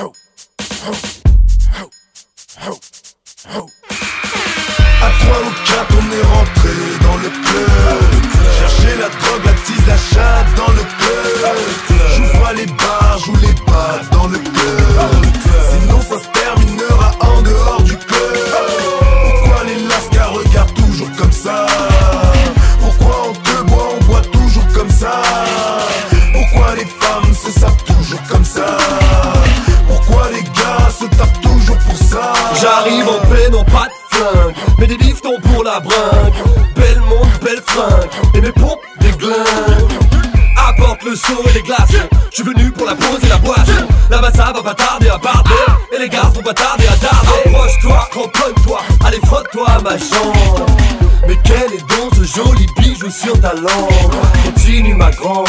ho, ho, ho, ho, ho. À trois ou quatre, on est rentré dans le club. Chercher la drogue, la tise, la chatte dans le club. Joue pas les bars, joue les pas dans le club. Sinon ça se terminera en dehors du club. Pourquoi les lascars regardent toujours comme ça? Pourquoi on te boit, on boit toujours comme ça? Pourquoi les femmes se sapent toujours comme ça? Pourquoi les gars se tapent toujours pour ça? J'arrive en paix, non pas de flingue, mais des liftons pour la brinque. Belle monde, belle fringue, et mes pompes déglinguent. Apporte le seau et les glaçons, j'suis venu pour la pause et la boisson. La massa va pas tarder à barder, et les gars vont pas tarder à tarder. Approche-toi, cramponne-toi, allez frotte-toi à ma jambe. Mais quel est donc ce joli bijou sur ta langue? Continue ma grande,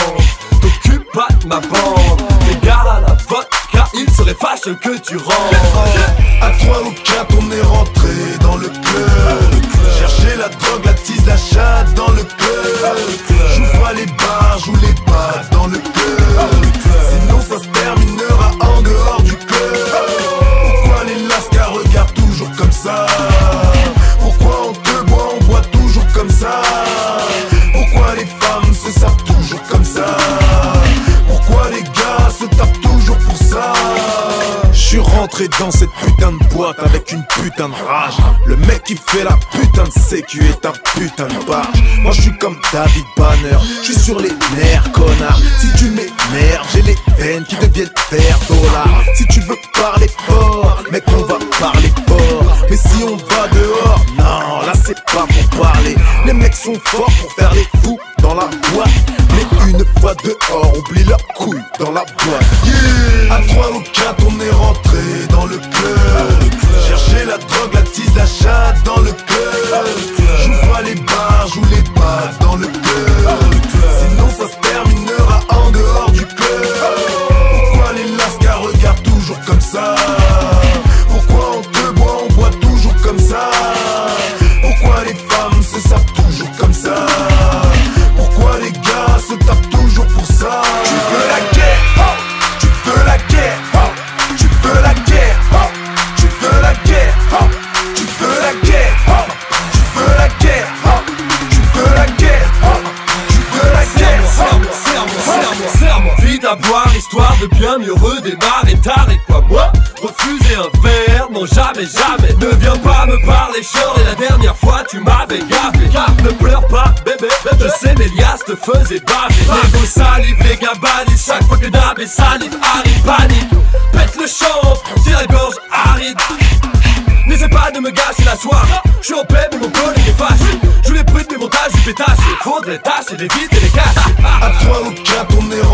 t'occupe pas de ma bande. Les gars à la vodka, il serait fâcheux que tu rentres. À trois ou quatre, on est rentré dans le club. Chercher la drogue, la tise, la chatte dans le club. Joue pas les bars, joue les pas dans le club. Sinon ça se terminera en dehors du club. Pourquoi les lascars regardent toujours comme ça? Pourquoi on te boit, on boit toujours comme ça? Pourquoi les femmes se sapent toujours comme ça? Pourquoi les gars se tapent toujours pour ça? J'suis rentré dans cette putain de boîte avec une putain de rage. Le mec qui fait la putain de sécu est un putain de barge. Moi j'suis comme David Banner, j'suis sur les nerfs connard. Si tu m'énerves, j'ai les veines qui deviennent $1. Si tu veux parler fort, mec on va parler fort. Mais si on va dehors, non là c'est pas pour parler. Les mecs sont forts pour faire les fous dans la boîte, mais une fois dehors, oublie leurs couilles dans la boîte. Yeah. À 3 ou 4, on est rentré dans le club. Chercher la drogue, la tise, la chatte dans le club. Joue pas les bars, joue les pas dans le club. Sinon ça se terminera en dehors du club. Pourquoi les lascars regardent toujours comme ça? Pourquoi on te boit, on boit toujours comme ça? Pourquoi les femmes se sapent toujours comme ça? Pourquoi les gars se tapent toujours pour ça? Tu veux la guerre, oh. Tu veux la guerre, oh. Tu veux la guerre, oh. Tu veux la guerre, oh. Tu veux la guerre, oh. Tu veux la guerre, oh. Tu veux la guerre, oh. Tu veux la guerre, serre-moi, serre-moi, serre-moi, serre-moi. Vite à boire, histoire de bien mieux redémarrer. T'arrêtes quoi, moi? Refuser un verre, non jamais, jamais. Ne viens pas me parler short, et la dernière fois tu m'avais gaffé. Ne pleure pas, bébé, bébé. Je sais mes liasses te faisaient baver. Les go salive, les gars bannissent. Chaque fois que Dab et salive arrive, panique. Pète le champ, tire la gorge aride. N'essaie pas de me gâcher la soirée. J'suis en paix mais mon col est fâché. J'voulais brûler mes montages, du pétage. Faudrait tâcher les vides et les caches. À 3 ou 4 on est